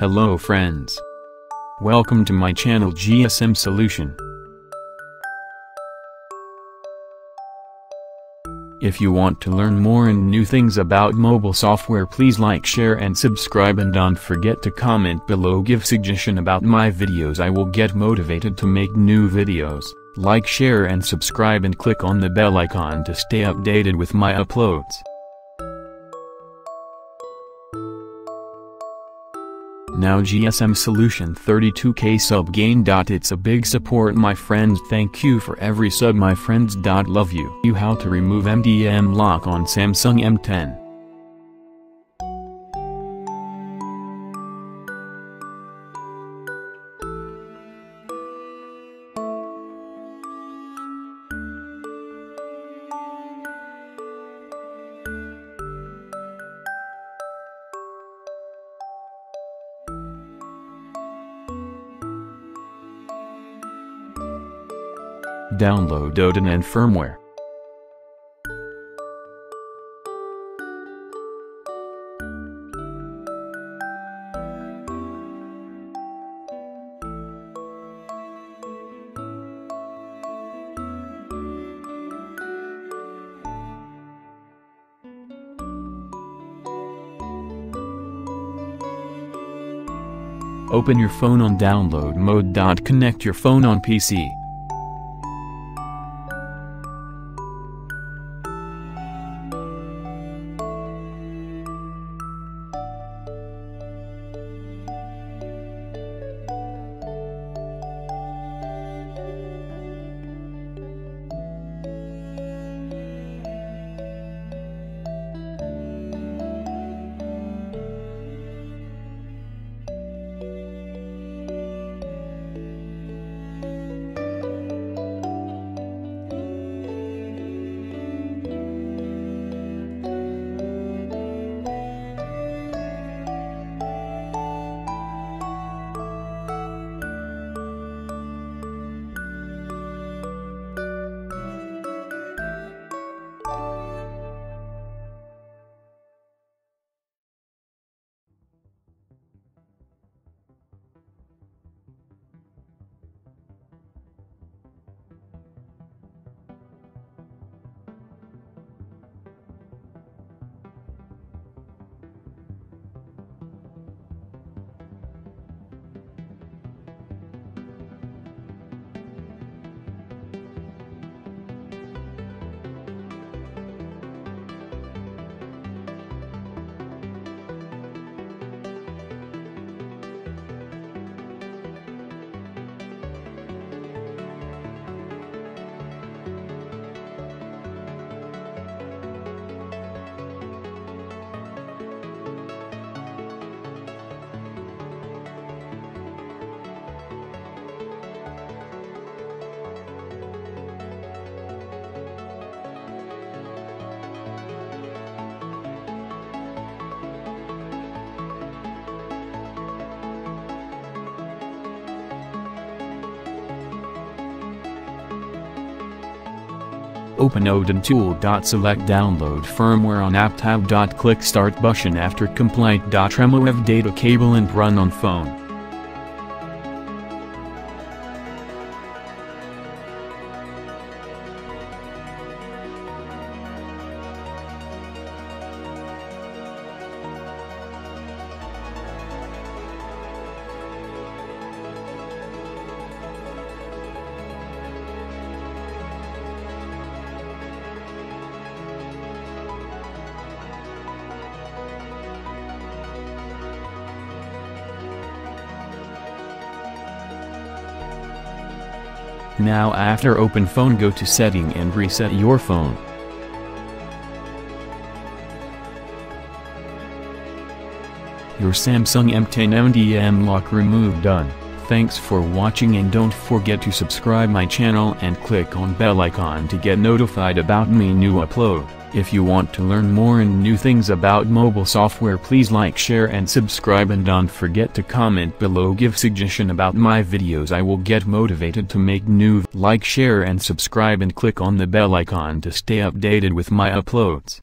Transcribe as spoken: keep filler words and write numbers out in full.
Hello friends. Welcome to my channel G S M Solution. If you want to learn more and new things about mobile software, please like, share and subscribe, and don't forget to comment below, give suggestion about my videos. I will get motivated to make new videos. Like, share and subscribe, and click on the bell icon to stay updated with my uploads. Now G S M Solution thirty-two K sub gain. It's a big support my friends. Thank you for every sub my friends. Love you. You how to remove M D M lock on Samsung M ten. Download Odin and firmware. Open your phone on download mode. Connect your phone on P C. Open Odin tool. Select download firmware on app tab. Click start button after complete. Remove data cable and run on phone. Now after open phone, go to setting and reset your phone. Your Samsung M ten M D M lock removed. Done. Thanks for watching, and don't forget to subscribe my channel and click on bell icon to get notified about me new upload. If you want to learn more and new things about mobile software, please like, share and subscribe, and don't forget to comment below, give suggestion about my videos. I will get motivated to make new. Like, share and subscribe, and click on the bell icon to stay updated with my uploads.